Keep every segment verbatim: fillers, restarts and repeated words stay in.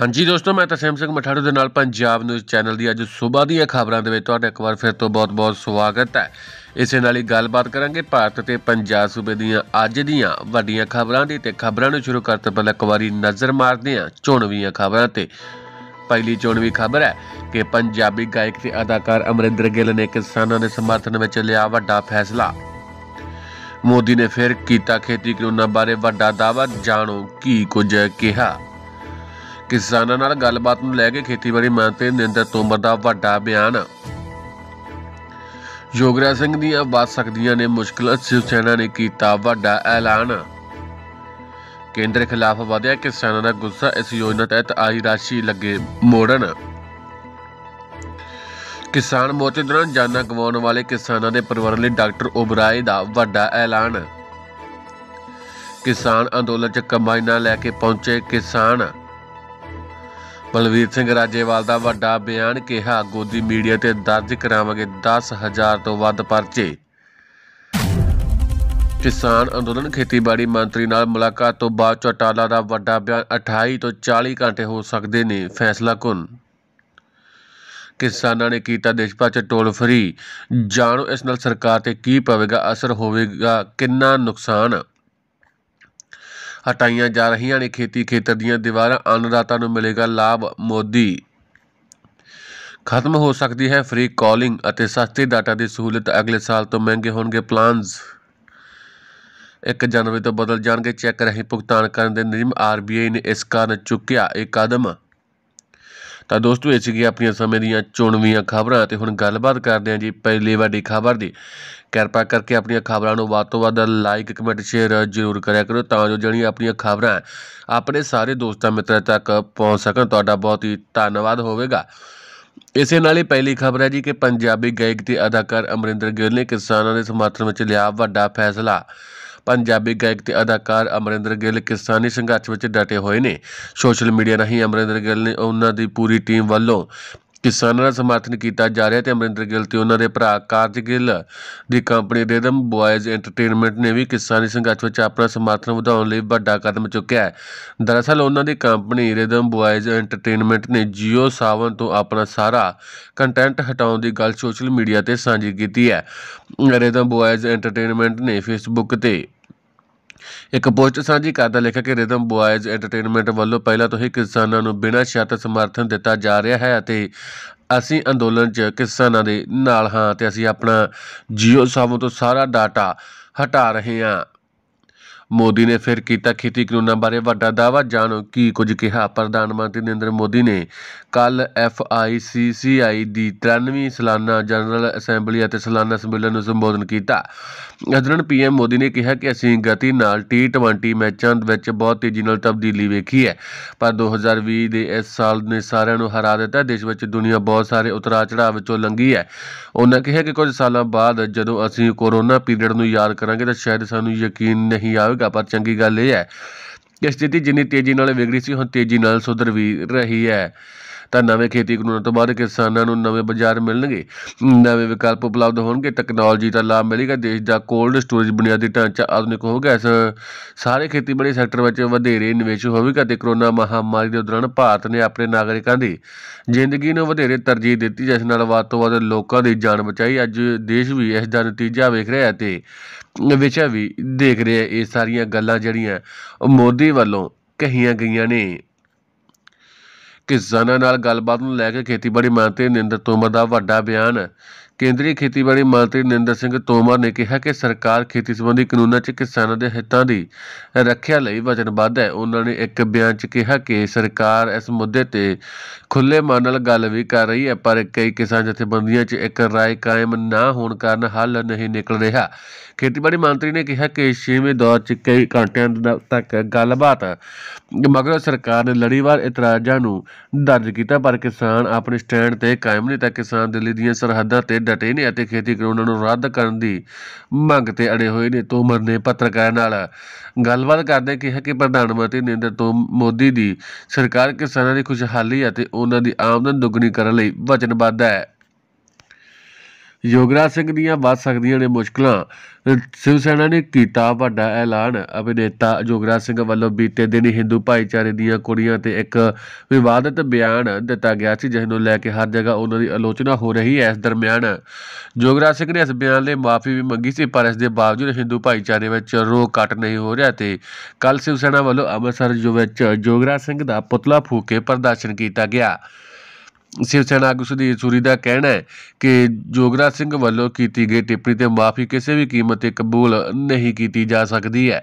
हाँ जी दोस्तों, मैं तसेम सिंह मठाड़ू के नाल पंजाब न्यूज़ चैनल की अज सुबह दिया खबरों के तो एक बार फिर तो बहुत बहुत स्वागत है। इस नाल ही गलबात करांगे भारत के पंजाब सूबे दियां अज दियां वड्डियां खबरों की। तो खबरों नूं शुरू करते पहले एक बार नज़र मारदे हां चोणवीआं खबरों ते। पहली चोणवी खबर है कि पंजाबी गायक ते अदाकार अमरिंदर गिल ने किसानों के समर्थन में लिया वड्डा फैसला। मोदी ने फिर किया खेती कानूनों बारे वड्डा दावा, जाणो की कुछ कहा। किसानों नाल गलबात नूं लैके खेतीबाड़ी मंत्री नरेंद्र तोमर दा वड्डा बयान। जोगराज सिंह दीआं वध सकदियां ने मुश्किलां, शिव सेना ने कीता वड्डा ऐलान। केंद्र खिलाफ वधिया किसानों दा गुस्सा, इस योजना तहत आई राशि लगे मोड़न। किसान मोर्चे दौरान जानां गवाउण वाले किसानों के परिवारां लई डॉक्टर ओबराय दा वड्डा ऐलान। किसान अंदोलन च कमाई ना लैके पहुंचे किसान। बलवीर सिंह राजेवाल का वड्डा बयान, कहा गोदी मीडिया से दर्ज करावे दस हज़ार तो वध परचे। किसान अंदोलन खेतीबाड़ी मंत्री नाल मुलाकात तो बाद चौटाला का वड्डा बयान, अठाई तो चाली घंटे हो सकते ने फैसला कुन। किसानों ने किया देश भर च टोल फ्री, जानो इस नाल सरकार ते की पवेगा असर, होवेगा कितना नुकसान। हटाइया जा रही ने खेती खेतर दीआं दीवारां, अन्नदाता नूं मिलेगा लाभ। मोदी, खत्म हो सकती है फ्री कॉलिंग और सस्ती डाटा की सहूलत, अगले साल तो महंगे होणगे प्लान्स। एक जनवरी तो बदल जाणगे चैक राहीं भुगतान करन दे नियम, आर बी आई ने इस कारण चुक्या यह कदम। तो दोस्तों इस अपनी समय दीआं चुणवीआं खबरां ते हुण गलबात करदे हां जी पहली वड्डी खबर दी। कृपा करके अपनी खबरों को वध तो वध लाइक कमेंट शेयर जरूर करा करो तां जो जिहड़ियां अपनी खबरां अपने सारे दोस्तों मित्रों तक पहुँच सकन। तुहाडा बहुत ही धन्नवाद होवेगा। इस नाल ही पहली खबर है जी कि पंजाबी गायक ते अदाकार अमरिंदर गिल ने किसानों के समर्थन में लिया वड्डा फैसला। पंजाबी गायक ते अदाकार अमरिंदर गिल किसानी संघर्ष में डटे हुए ने। सोशल मीडिया राही अमरिंदर गिल ने उन्हां दी पूरी टीम वालों किसानों का समर्थन किया जा रहा है। तो अमरिंदर गिल ते उन्हां दे भरा कारज गिल दी कंपनी रिदम बॉयज़ एंटरटेनमेंट ने भी किसानी संघर्ष में अपना समर्थन वधाउण लई वड्डा कदम चुक्या है। दरअसल उन्हां दी कंपनी रिदम बॉयज़ एंटरटेनमेंट ने जियो सावन तो अपना सारा कंटेंट हटाउण दी गल सोशल मीडिया ते सांझी कीती है। रिदम बॉयज़ एंटरटेनमेंट ने फेसबुक ते एक पोस्ट साझी करदा लिखा कि रिदम बॉयज़ एंटरटेनमेंट वालों पहला तो ही किसानों को बिना शर्त समर्थन दिता जा रहा है और असी अंदोलन च किसानों के नाल हाँ ते असी अपना जियो सावों तो सारा डाटा हटा रहे हाँ। मोदी ने फिर किया खेती कानूनों बारे वड्डा दावा, जानो की कुछ कहा। प्रधानमंत्री नरेंद्र मोदी ने कल एफ आई सी सी आई की तिरानवीं सालाना जनरल असैंबली और सालाना संमेलन में संबोधन किया। इस दौरान पी एम मोदी ने कहा कि असी गति नाल टी ट्वेंटी मैचों में बहुत तेजी नाल तब्दीली वेखी है, पर दो हज़ार भी इस साल ने सारिआं नूं हरा दिता। देश में दुनिया बहुत सारे उतरा चढ़ाव विचों लंघी है। उन्होंने कहा कि कुछ सालों बाद जदों असी कोरोना पीरियड नूं याद करांगे तो शायद सानूं यकीन नहीं आएगा, पर चंगी गल यह है कि स्थिति जिन्नी तेजी विगड़ी सी हुण तेजी सुधर भी रही है। तो नवे खेती कानूनों तो बाद किसानों को नवे बाजार मिलणगे, नवे विकल्प उपलब्ध होणगे, तकनोलॉजी का लाभ मिलेगा, देश का कोल्ड स्टोरेज बुनियादी ढांचा आधुनिक होगा, इस सारे खेतीबाड़ी सैक्टर में वधेरे निवेश होगा। तो करोना महामारी के दौरान भारत ने अपने नागरिकों की जिंदगी में वधेरे तरजीह दी, जिस नाल वध तो वध लोगों की जान बचाई। अज देश भी इसका नतीजा वेख रहा है तो विषय भी देख रहे हैं। ये सारिया गल्लां जिहड़ियां मोदी वालों कहियां गईयां ने। किसानों नाल गलबात नूं लैके खेतीबाड़ी मंत्री नरेंद्र तोमर का वड्डा बयान। केंद्रीय खेतीबाड़ी मंत्री नरेंद्र सिंह तोमर ने कहा कि सरकार खेती संबंधी कानूनों च किसानों के हितों की रक्षा लई वचनबद्ध है। उन्होंने एक बयान च कहा कि सरकार इस मुद्दे ते खुले मन नाल गल भी कर रही है, पर कई किसान जथेबंदियों च एक राय कायम ना होने कारण हल नहीं निकल रहा। खेतीबाड़ी मंत्री ने कहा कि छेवें दौर च कई घंटियां तक गलबात मगरों सरकार ने लड़ीवार इतराज़ां नूं दर्ज किया, पर किसान अपने स्टैंड ते कायम नहीं। तो किसान दिल्ली दीआं सरहदां ते डटे ने अते खेती कानूनों नूं रद्द करन दी मंग ते अड़े हुए ने। तोमर ने पत्रकारां नाल गलबात करदे कहा कि प्रधानमंत्री नरेंद्र तो मोदी दी सरकार किसानों की खुशहाली अते उन्हां दी आमदन दुगनी करन लई वचनबद्ध है। योगराज सिंह दियां बच सकदियां ने मुश्किलां। शिव सेना ने कीता वड्डा ऐलान। अभिनेता जोगराज सिंह वालों बीते दिन हिंदू भाईचारे दियां कुड़ियां ते एक विवादित बयान दिता गया सी, जिसनूं लैके हर जगह उन्हां दी आलोचना हो रही है। इस दरम्यान जोगराज सिंह ने इस बयान लिए माफ़ी भी मंगी सी, पर इस दे बावजूद हिंदू भाईचारे विच रोह कट नहीं हो रहा। तो कल शिव सेना वालों अमृतसर जोगराज सिंह का पुतला फूक के प्रदर्शन किया गया। शिवसेना आगू सुधीर सूरी का कहना है कि जोगराज सिंह वालों की गई टिप्पणी से माफ़ी किसी भी कीमत कबूल नहीं की जा सकती है।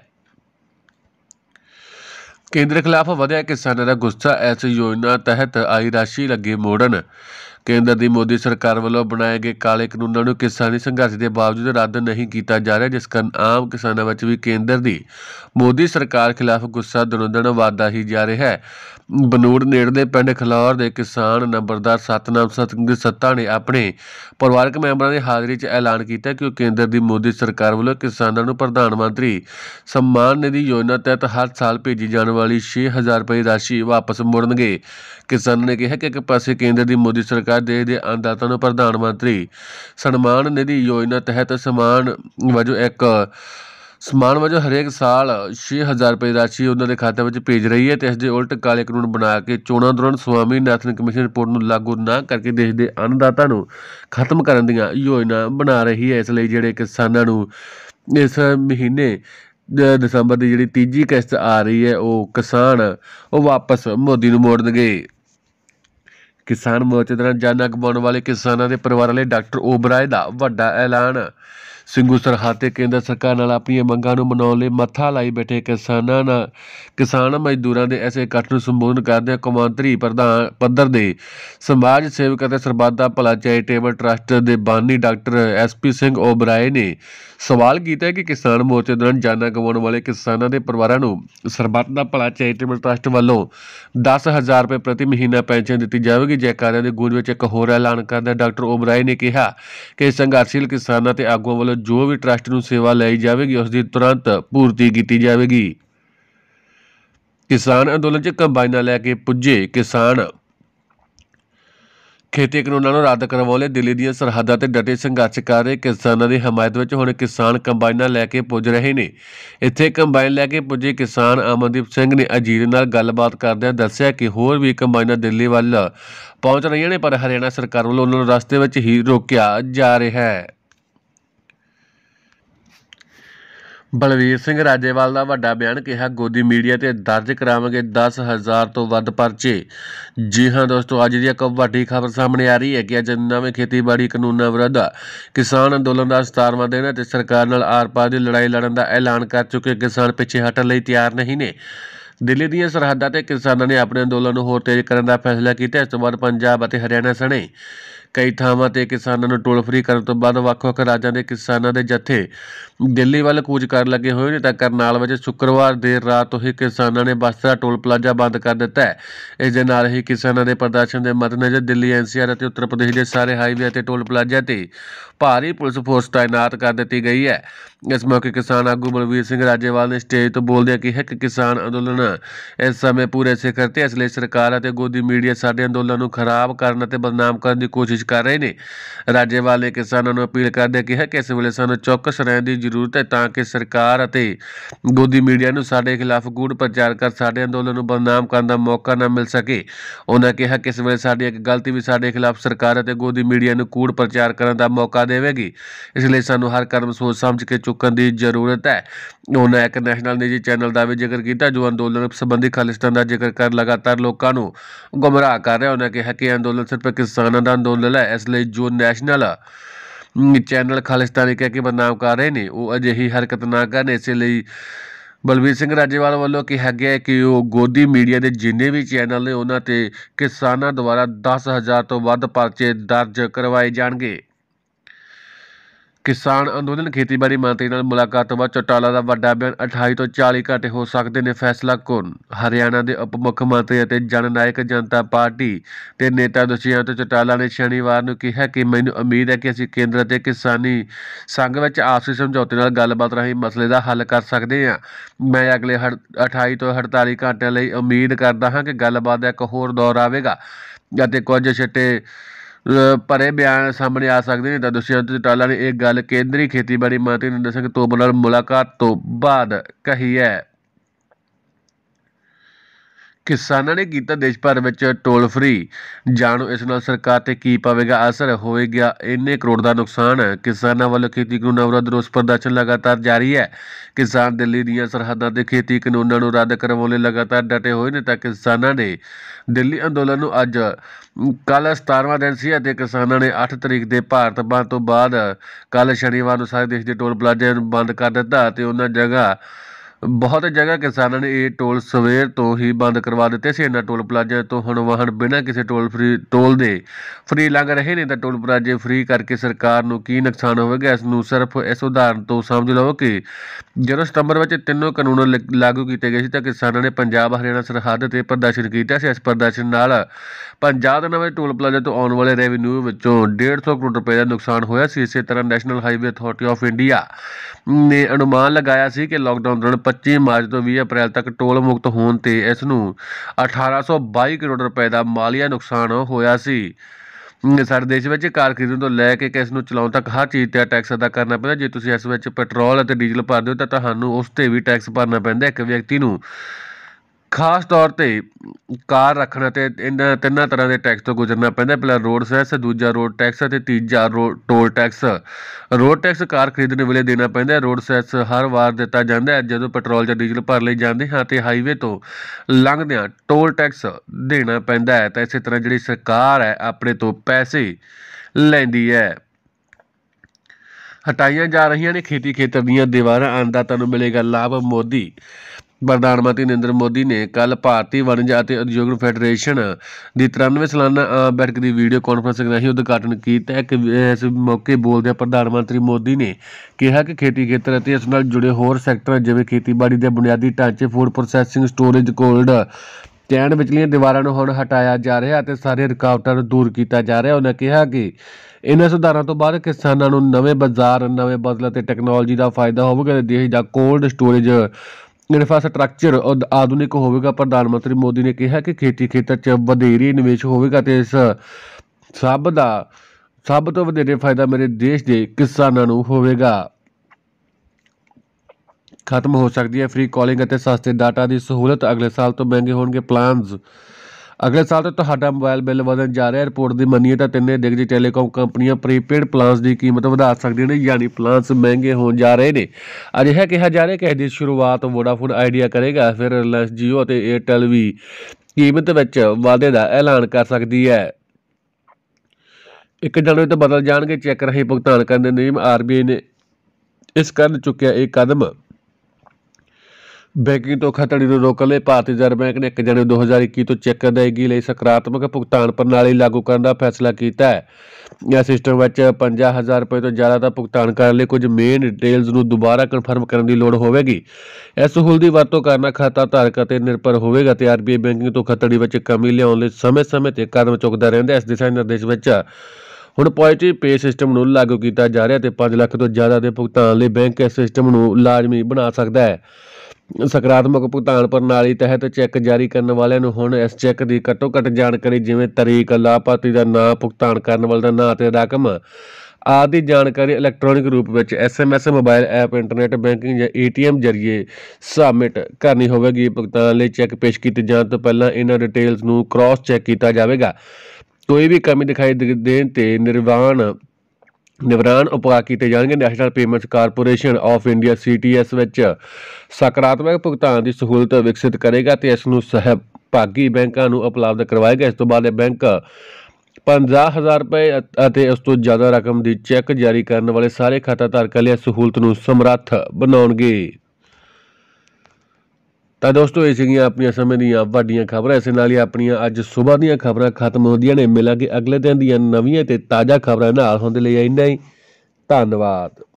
केंद्र खिलाफ वधिया किसानों का गुस्सा। इस योजना तहत आई राशि लगी मोड़न। केंद्र की मोदी सरकार वालों बनाए गए काले कानूनों को किसानी संघर्ष के बावजूद रद्द नहीं किया जा रहा, जिस कारण आम किसानों में भी केंद्र की मोदी सरकार खिलाफ गुस्सा दिनों दिन वादा ही जा रहा है। बनूड़ नेड़ले पिंड खलौर के किसान नंबरदार सतनाम सिंह सत्ता ने अपने परिवारक मैंबरों की हाजिरी में ऐलान किया कि केंद्र की मोदी सरकार वालों किसानों को प्रधानमंत्री सम्मान निधि योजना तहत हर साल भेजी जाने वाली छे हज़ार रुपये राशि वापस मुड़नगे। किसानों ने कहा कि एक पासे केंद्र की मोदी सरकार देश के अन्नदाता प्रधानमंत्री सम्मान निधि योजना तहत समान वजो एक समान वजो हरेक साल छे हज़ार रुपये राशि उन्होंने खाते में भेज रही है, तो इस दे उल्ट काले कानून बना के चोणों दौरान स्वामीनाथन कमीशन रिपोर्ट को लागू ना करके देश के अन्नदाता खत्म करने दी योजना बना रही है। इसलिए जोड़े किसानों इस महीने दिसंबर की जी तीजी किस्त आ रही है, वो किसान वो वापस मोदी को मोड़नगे। किसान मोर्चे दौरान जाना गवाने वाले किसानों के परिवार लिए डॉक्टर ओबराय का वड्डा ऐलान। ਸਿੰਘੂ सरहद से केंद्र सरकार नाल अपनी मंगां नूं मनाउण लई मत्था लाई बैठे किसानां नाल किसान मजदूरों के ऐसे इकट्ठ नूं संबोधन करदे कौमांतरी प्रधान पद्धर के समाज सेवक अते सरबत दा भला चैरिटेबल ट्रस्ट के बानी doctor S P Singh Oberoi ने सवाल किया कि किसान मोर्चे दौरान जाना गवाउण वाले किसानों के परिवारों नूं सरबत दा भला चैरिटेबल ट्रस्ट वालों दस हज़ार रुपये प्रति महीना पेनशन दी जाएगी। जयकारियां दी गूंज विच एक होर ऐलान करदे डॉक्टर ओबराय ने कहा कि संघर्षशील किसानों ते आगुआं वालों जो भी ट्रस्ट नूं सेवा लाई जाएगी उसकी तुरंत पूर्ति की जाएगी। किसान अंदोलन च कंबाइनां लैके पुजे किसान। खेती कानूनों को रद्द करवाने लिए दिल्ली दी सरहदां ते डटे संघर्ष कर रहे किसानों की हमायत में हुण किसान कंबाइनां लैके पुज रहे हैं। इत्थे कंबाइन लैके पुजे किसान अमनदीप सिंह ने अजीत नाल गलबात करदे दस्सिया कि होर भी कंबाइनां दिल्ली वाल पहुँच रही ने, पर हरियाणा सरकार वालों उन्होंने रस्ते में ही रोकिया जा रहा है। बलवीर सिंह राजेवाल का वड्डा बयान। कहा गोदी मीडिया से दर्ज करावे दस हज़ार तो वध परचे। जी हाँ दोस्तों, अज की एक वड्डी खबर सामने आ रही है कि अज नवे खेतीबाड़ी कानूनों विरुद्ध किसान अंदोलन का सतारवां दिन है। सरकार नाल आर पार की लड़ाई लड़न का ऐलान कर चुके किसान पिछे हटण लई तैयार नहीं ने। दिल्ली दी सरहदां ते किसानों ने अपने अंदोलन को होर तेज करने का फैसला किया। इस तो बाद पंजाब और हरियाणा सने कई थावां ते किसानों को टोल फ्री करने तो बाद वख-वख राज्यां दे किसानों के जत्थे दिल्ली वाल कूच कर लगे हुए हैं। तो करनाल में शुक्रवार देर रात तो ही किसानों ने बस्तर टोल प्लाजा बंद कर दिता है। इस दे नाल ही किसानों के प्रदर्शन के मद्देनज़र दिल्ली एन सी आर और उत्तर प्रदेश के सारे हाईवे और टोल प्लाजा से भारी पुलिस फोर्स तैनात कर दी गई है। इस मौके किसान आगू बलवीर सिंह राजेवाल ने स्टेज तो बोलदे कहा कि किसान अंदोलन इस समय पूरे शिखर ते, इसलिए सरकार और गोदी मीडिया साडे अंदोलन को खराब करने और बदनाम करने की कोशिश कर रहे हैं। राजेवाल ने किसानों को अपील करते कहा कि इस वे सू चौकस रहने की जरूरत है, ताकि सरकार और गोदी मीडिया को साडे खिलाफ गूढ़ प्रचार कर साडे अंदोलन को बदनाम करने का मौका न मिल सके। उन्होंने कहा कि इस वे साडी एक गलती भी साडे खिलाफ सरकार और गोदी मीडिया को कूड़ प्रचार करने का मौका देगी, इसलिए सानू हर कदम सोच समझ के चुकन की जरूरत है। उन्होंने एक नैशनल निजी चैनल का भी जिक्र किया जो अंदोलन संबंधी खालिस्तान का जिक्र कर लगातार लोगों को गुमराह कर रहा है। उन्होंने कहा कि अंदोलन सिर्फ किसानों का अंदोलन है, इसलिए जो नैशनल चैनल खालिस्तानी कह के बदनाम कर रहे हैं वो अजिही हरकत ना करने। इसलिए बलवीर सिंह राजेवाल वालों कहा गया है कि वो गोदी मीडिया के जिन्हें भी चैनल ने उन्होंने किसानों द्वारा दस हज़ार तो वध पर्चे दर्ज करवाए जाएंगे। किसान अंदोलन खेतीबाड़ी मंत्री नाल मुलाकात तो बाद चौटाला का वड्डा बयान। अठाई तो चाली घंटे हो सकते हैं फैसला कौन। हरियाणा के उप मुख्यमंत्री और जन नायक जनता पार्टी के नेता दुष्यंत चौटाला ने शनिवार को कहा कि मैनूं उम्मीद है कि असीं केंद्र ते किसानी संघ विच आपसी समझौते नाल गलबात राहीं मसले का हल कर सकते हैं। मैं अगले हड़ अठाई तो अड़ताली घंटे लिए उम्मीद करता हाँ कि गलबात का एक होर दौर आएगा। कुछ छिट्टे भरे बयान सामने आ सकते हैं। तो दुष्यंत चौटाला ने एक गल केंद्रीय खेतीबाड़ी मंत्री नरेंद्र सिंह तोमर नाल मुलाकात तो बाद कही है। किसानों ने किया देश भर में टोल फ्री, जानो इस नाल सरकार ते की पवेगा असर, होएगा इन्ने करोड़ का नुकसान। किसानों वालों खेती कानूनों विरुद्ध रोस प्रदर्शन लगातार जारी है। किसान दिल्ली दी सरहदां ते खेती कानूनों नूं रद्द करवाउण लई लगातार डटे हुए हैं। तो किसानों ने दिल्ली अंदोलन नूं अज कल सतारवां दिन सी ते किसानों ने अठ तरीक के भारत बंद तो बाद कल शनिवार नूं सारे देश के टोल प्लाजे बंद कर दिता। तो उन्हां जगह बहुत जगह किसानों ने ये टोल सवेर तो ही बंद करवा दिते सी। इन्हां टोल प्लाजे तो हुण वाहन बिना किसी टोल फ्री टोल दे फ्री लंघ रहे ने। तो टोल प्लाजे फ्री करके सरकार नूं की नुकसान होवेगा, इस नूं सिर्फ इस उदाहरण तो समझ लवो कि जदों सितंबर में तीनों कानून लागू किए गए सी तो किसानों ने पंजाब हरियाणा सरहद पर प्रदर्शन किया सी। इस प्रदर्शन नाल पंजाब के नवे टोल प्लाजे तो आने वाले रेवेन्यू विचों डेढ़ सौ करोड़ रुपए का नुकसान होया सी। इस तरह national highway authority of India ने अनुमान लगाया सी कि लॉकडाउन दौरान पच्ची मार्च तो बीस अप्रैल तक टोल मुक्त होने ते इस नूं अठारह सौ बाई करोड़ रुपए का मालिया नुकसान होया सी। सारे देश में कार खरीदण तो लैके इस नूं चलाउण तक हर चीज़ ते टैक्स अदा करना पैंदा। जे तुसीं इस विच पेट्रोल अते डीजल भरदे हो तो तुहानूं उस ते भी टैक्स भरना पैंदा। एक व्यक्ति नूं खास तौर पर कार रखना ते इन्हां तिन्हां तरह के टैक्स तो गुजरना पैंदा। पहला रोड सेस, दूजा रोड टैक्स ते तीजा road toll tax. Road tax car खरीदने वेले देना पैंदा। रोड सेस हर वार दिता जांदा है जदों पेट्रोल जां डीजल भर लई जांदे हां ते हाईवे तो लंघदिआं टोल टैक्स देना पैंदा है। तां इस तरह जिहड़ी सरकार है अपने तो पैसे लैंदी है। हटाइयां जा रही ने खेती खेतर दीआं दीवारां, अन्नदाता नूं मिलेगा लाभ। मोदी प्रधानमंत्री नरेंद्र मोदी ने कल भारतीय वणज अते उद्योग फैडरेशन की तिरानवे सालाना आम बैठक की वीडियो कॉन्फ्रेंसिंग राही उद्घाटन किया। इस मौके बोलदे प्रधानमंत्री मोदी ने कहा कि खेती खेतर अते इस नाल जुड़े होर सैक्टर जिवें खेतीबाड़ी दे बुनियादी ढांचे, food processing, storage, cold chain विचलियां दीवारां नूं हुण हटाया जा रहा है, सारियां रुकावटां नूं दूर किया जा रहा है। उन्होंने कहा कि इन्हां सुधारां तो बाद किसानां नूं नवें बाजार, नवें बदल अते टैक्नोलॉजी का फायदा होवेगा। देश का कोल्ड स्टोरेज इंफ्रास्ट्रक्चर आधुनिक होगा। प्रधानमंत्री मोदी ने कहा कि खेती खेतर च वधेरी निवेश होगा तो इस सब का सब तो वधेरे फायदा मेरे देश के किसानों को होगा। खत्म हो सकती है फ्री कॉलिंग और सस्ते डाटा की सहूलत। अगले साल तो महंगे होंगे प्लान्स। अगले साल तो तुहाडा मोबाइल बिल वधन जा रहा है। रिपोर्ट की मनीए तो तिन्नें दिग्गज टैलीकॉम कंपनियां प्रीपेड प्लान्स की कीमत वधा सकदियां ने, यानी प्लान्स महंगे हो जा रहे हैं। अजिहा कहा जा रहा है कि इसकी शुरुआत वोडाफोन आइडिया करेगा, फिर रिलायंस जियो और एयरटेल भी कीमत विच वाधे का ऐलान कर सकती है। एक जनवरी तो बदल जाएंगे चैक राही भुगतान करने नियम। आर बी आई ने इस कारण चुक्या एक कदम बैंकिंग तो खतरे को रोकने लिए। भारतीय रिजर्व बैंक ने एक जनवरी दो हज़ार इक्की तो चेक अदायगी लिए सकारात्मक भुगतान प्रणाली लागू करने का फैसला किया है। इस सिस्टम में पंजा हज़ार रुपये तो ज़्यादा का भुगतान करने लिए कुछ मेन डिटेल्स को दोबारा कन्फर्म करने की लड़ होगी। इस सहूलत की वरतों करना खाता धारक पर निर्भर होगा। तो आर बी आई बैंकिंग तो खतरे में कमी लियाने समय समय पर कदम चुकता रहा है। इस दिशा निर्देश में हुण पॉजिटिव पे सिस्टम को लागू किया जा रहा है। तो पाँच लाख तो ज़्यादा के भुगतान लिए बैंक इस सिस्टम को लाजमी बना सकता है। सकारात्मक भुगतान प्रणाली तहत चैक जारी करने वाले हुण इस चैक की घट्टो घट्ट जानकारी जिवें तरीक, लाभार्थी का नाम, भुगतान करने वाले का नाम ते रकम आदि जानकारी इलैक्ट्रॉनिक रूप में S M S, mobile app, internet banking या ए टी एम जरिए सबमिट करनी होगी। भुगतान लिए चैक पेश किए जाने तो पहला इन्हां डिटेल्स नूं क्रॉस चैक किया जाएगा। कोई भी कमी दिखाई देने ते निर्वाण निवरान उपाय किए जाएंगे। National payments corporation of India C T S सकारात्मक भुगतान की सहूलत विकसित करेगा तो इसनों सहभागी बैंकों को उपलब्ध करवाएगा। इस तो बाद बैंक पंजा हज़ार रुपये उस तो ज़्यादा रकम की चैक जारी करने वाले सारे खाता धारकों लिए सहूलत को समर्थ बनाएंगे। तो दोस्तों ये सीगियां अपनियां समय दीयां वड्डियां खबरां। इस नाल ही अपनियां अज सुबह दीयां खबरां खत्म होंदियां ने। मिलांगे अगले दिन दीयां नवीं ते ताज़ा खबरां नाल। हुण दे लई इन्ना ही, धन्नवाद।